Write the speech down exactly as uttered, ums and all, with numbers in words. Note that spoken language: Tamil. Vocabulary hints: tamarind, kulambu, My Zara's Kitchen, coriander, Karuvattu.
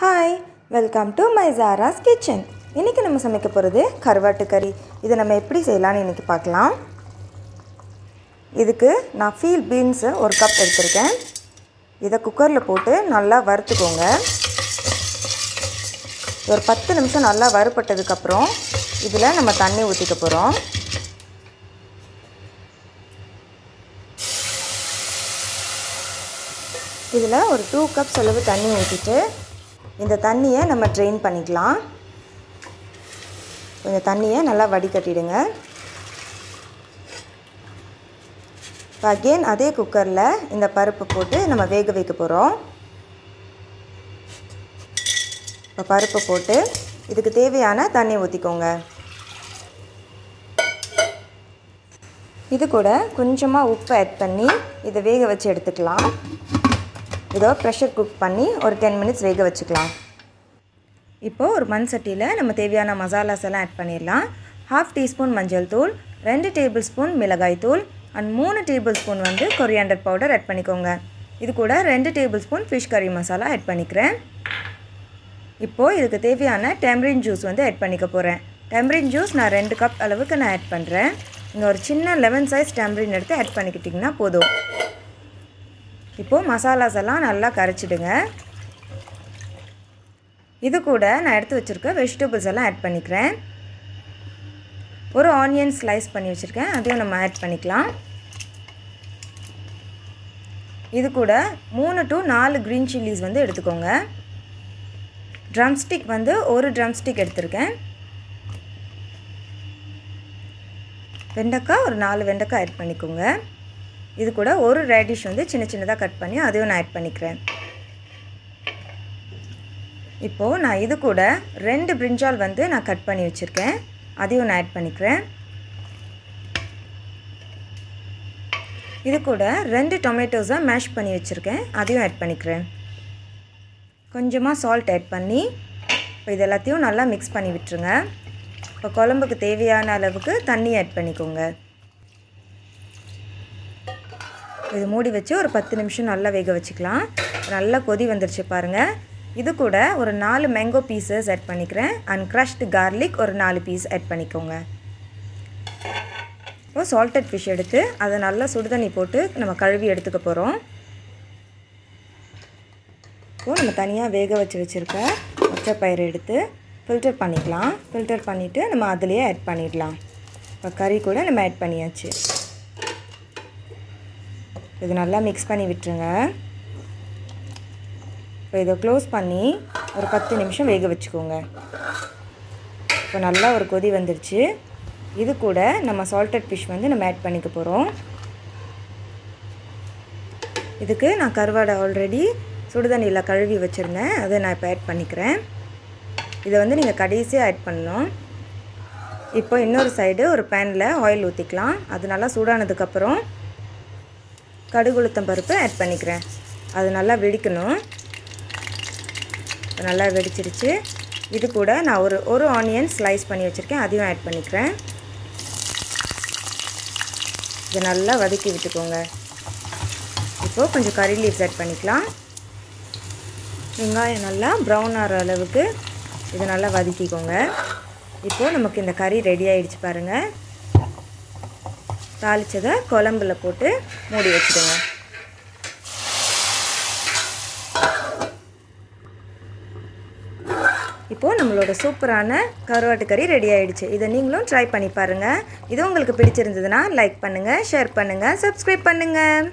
Hi, welcome to My Zara's Kitchen. இன்னைக்கு நம்ம சமைக்க போறது கருவாட்டு கறி. இத நம்ம எப்படி செய்யலாம்னு இன்னைக்கு பார்க்கலாம். இதுக்கு நான் ஃபீல் பீன்ஸ் ஒரு கப் எடுத்துர்க்கேன். இத குக்கர்ல போட்டு நல்லா வறுத்துக்கோங்க. ஒரு பத்து நிமிஷம் நல்லா வறுபட்டதுக்கு அப்புறம் இதுல நம்ம தண்ணி ஊத்திக்க போறோம். இதுல ஒரு two cups அளவு தண்ணி ஊத்திட்டு இந்த தண்ணியை நம்ம ட்ரெயின் பண்ணிக்கலாம். கொஞ்சம் தண்ணியை நல்லா வடிகட்டிடுங்க. அகைன் அதே குக்கர்ல இந்த பருப்பு போட்டு நம்ம வேக வைக்க போறோம். பருப்பு போட்டு இதுக்கு தேவையான தண்ணி ஊத்திக்கோங்க. இது கூட கொஞ்சமா உப்பு ஆட் பண்ணி இத வேக வச்சு எடுத்துக்கலாம். இதோ பிரஷர் குக் பண்ணி ஒரு ten மினிட்ஸ் வேக வச்சுக்கலாம். இப்போ ஒரு மண் சட்டியில நம்ம தேவையான மசாலாஸ் எல்லாம் ஆட் பண்ணிரலாம். half டீஸ்பூன் மஞ்சள் தூள், two டேபிள்ஸ்பூன் மிளகாய் தூள் and three டேபிள்ஸ்பூன் வந்து coriander பவுடர் ஆட் பண்ணிக்கோங்க. இது கூட two tablespoon fish curry masala add பண்ணிக்கிறேன். இப்போ இதுக்கு தேவையான tamarind ஜூஸ் வந்து ஆட் பண்ணிக்க போறேன். tamarind ஜூஸ் நான் two கப் அளவுக்கு நான் ஆட் பண்றேன். இந்த ஒரு சின்ன lemon size tamarind எடுத்து ஆட் பண்ணிக்கிட்டீங்கன்னா போதும். இப்போ மசாலாஸ் எல்லாம் நல்லா கரைச்சிடுங்க. இது கூட நான் எடுத்து வச்சிருக்க வெஜிடபிள்ஸ் எல்லாம் ஆட் பண்ணிக்கிறேன். ஒரு ஆனியன் ஸ்லைஸ் பண்ணி வச்சிருக்கேன். அதையும் நம்ம ஆட் பண்ணிக்கலாம். இது கூட three to four green chillies வந்து எடுத்துக்கோங்க. drumstick வந்து ஒரு drumstick எடுத்துர்க்கேன். வெண்டைக்காய் ஒரு four வெண்டைக்காய் ஆட் பண்ணிக்கோங்க. இது கூட ஒரு ரேடிஷ் வந்து சின்ன சின்னதா கட் பண்ணி அதையும் நான் ஆட் பண்ணிக்கிறேன். இப்போ நான் இது கூட ரெண்டு பிரிஞ்சால் வந்து நான் கட் பண்ணி வச்சிருக்கேன். அதையும் நான் ஆட் பண்ணிக்கிறேன். இது கூட ரெண்டு டொமேட்டோஸை மேஷ் பண்ணி வச்சிருக்கேன். அதையும் ஆட் பண்ணிக்கிறேன். கொஞ்சமா salt ஆட் பண்ணி இது எல்லாத்தையும் நல்லா mix பண்ணி விட்டுருங்க. இப்போ குழம்புக்கு தேவையான அளவுக்கு தண்ணி ஆட் பண்ணிக்கோங்க. இது மூடி வச்சு ஒரு ten நிமிஷம் நல்லா வேக வச்சுக்கலாம். நல்லா கொதி வந்திருச்சு பாருங்க. இது கூட ஒரு four mango pieces ஆட் பண்ணிக்கிறேன் and crushed garlic ஒரு four பீஸ் ஆட் பண்ணிக்கோங்க. இப்போ salted fish எடுத்து அதை நல்லா சுடு தண்ணி போட்டு நம்ம கழுவி எடுத்துக்க போறோம். இப்போ நம்ம தனியா வேக வச்சு வச்சிருக்க பச்சைப்பயிறு எடுத்து ஃபில்டர் பண்ணிக்கலாம். ஃபில்டர் பண்ணிட்டு நம்ம அதுலயே ஆட் பண்ணிடலாம். இப்போ கறி கூட நம்ம ஆட் பண்ணியாச்சு. இது நல்லா mix பண்ணி விட்டுருங்க. இப்போ இத க்ளோஸ் பண்ணி ஒரு ten நிமிஷம் வேக வச்சுக்கோங்க. இப்போ நல்லா ஒரு கொதி வந்துருச்சு. இது கூட நம்ம salted fish வந்து நம்ம ஆட் பண்ணிக்க போறோம். இதுக்கு நான் கருவாடை ஆல்ரெடி சுடு தண்ணியில கழுவி வச்சிருந்தேன். அதை நான் இப்ப ஆட் பண்ணிக்கிறேன். இத வந்து நீங்க கடைசியா ஆட் பண்ணணும். இப்போ இன்னொரு சைடு ஒரு panல oil ஊத்திக்கலாம். அது நல்லா சூடானதுக்கு அப்புறம் கடுகுளுத்தம் பருப்பு ஆட் பண்ணிக்கிறேன். அது நல்லா வெடிக்கணும். நல்லா வெடிச்சிடுச்சு. இது கூட நான் ஒரு ஒரு ஆனியன் ஸ்லைஸ் பண்ணி வச்சிருக்கேன். அதையும் ஆட் பண்ணிக்கிறேன். இது நல்லா வதக்கி விட்டுக்கோங்க. இப்போ கொஞ்சம் கறி லீவ்ஸ் ஆட் பண்ணிக்கலாம். வெங்காயம் நல்லா brown ஆற அளவுக்கு இது நல்லா வதக்கிக்கோங்க. இப்போ நமக்கு இந்த கறி ரெடி ஆயிடுச்சு பாருங்க. தாளிச்சதை குழம்புல போட்டு மூடி வச்சுடுங்க. இப்போ நம்மளோட சூப்பரான கருவாட்டு கறி ரெடி ஆயிடுச்சு. இதை நீங்களும் ட்ரை பண்ணி பாருங்க. இது உங்களுக்கு பிடிச்சிருந்ததுன்னா லைக் பண்ணுங்க, ஷேர் பண்ணுங்க, சப்ஸ்கிரைப் பண்ணுங்க.